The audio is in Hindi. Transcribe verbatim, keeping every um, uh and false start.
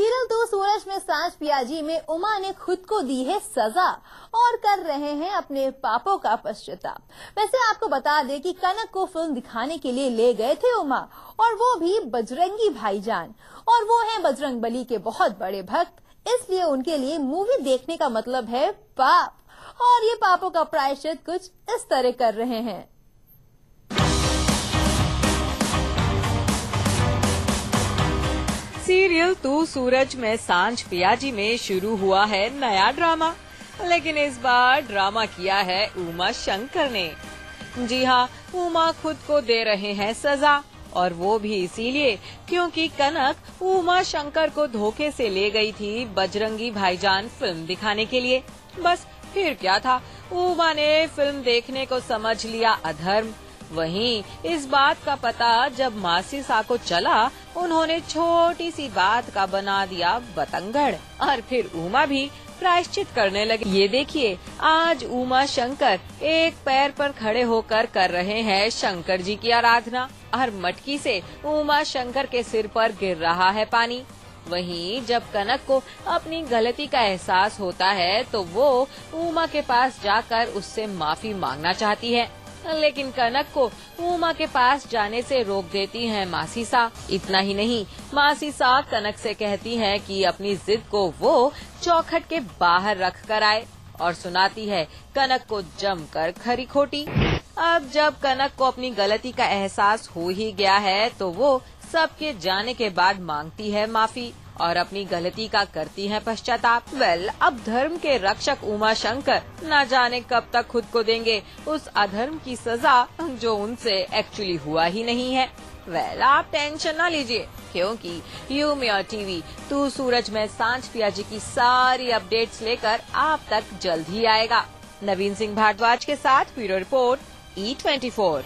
सीरियल तू सूरज में सांझ पियाजी में उमा ने खुद को दी है सजा और कर रहे हैं अपने पापों का पश्चाताप। वैसे आपको बता दें कि कनक को फिल्म दिखाने के लिए ले गए थे उमा, और वो भी बजरंगी भाईजान, और वो हैं बजरंग बली के बहुत बड़े भक्त, इसलिए उनके लिए मूवी देखने का मतलब है पाप, और ये पापों का प्रायश्चित कुछ इस तरह कर रहे हैं। सीरियल तू सूरज में सांझ पियाजी में शुरू हुआ है नया ड्रामा, लेकिन इस बार ड्रामा किया है उमा शंकर ने। जी हाँ, उमा खुद को दे रहे हैं सजा, और वो भी इसीलिए क्योंकि कनक उमा शंकर को धोखे से ले गई थी बजरंगी भाईजान फिल्म दिखाने के लिए। बस फिर क्या था, उमा ने फिल्म देखने को समझ लिया अधर्म। वहीं इस बात का पता जब मासी सा को चला, उन्होंने छोटी सी बात का बना दिया बतंगड़, और फिर उमा भी प्रायश्चित करने लगी। ये देखिए, आज उमा शंकर एक पैर पर खड़े होकर कर रहे हैं शंकर जी की आराधना, और मटकी से उमा शंकर के सिर पर गिर रहा है पानी। वहीं जब कनक को अपनी गलती का एहसास होता है तो वो उमा के पास जाकर उससे माफी मांगना चाहती है, लेकिन कनक को उमा के पास जाने से रोक देती है मासी सा। इतना ही नहीं, मासी सा कनक से कहती है कि अपनी जिद को वो चौखट के बाहर रख कर आए, और सुनाती है कनक को जमकर खरी खोटी। अब जब कनक को अपनी गलती का एहसास हो ही गया है तो वो सबके जाने के बाद मांगती है माफी, और अपनी गलती का करती है पश्चाताप। वेल, अब धर्म के रक्षक उमा शंकर न जाने कब तक खुद को देंगे उस अधर्म की सजा जो उनसे एक्चुअली हुआ ही नहीं है। वेल, आप टेंशन ना लीजिए, क्योंकि यू मी और टीवी तू सूरज में सांझ पियाजी की सारी अपडेट्स लेकर आप तक जल्द ही आएगा। नवीन सिंह भारद्वाज के साथ bureau report E twenty four.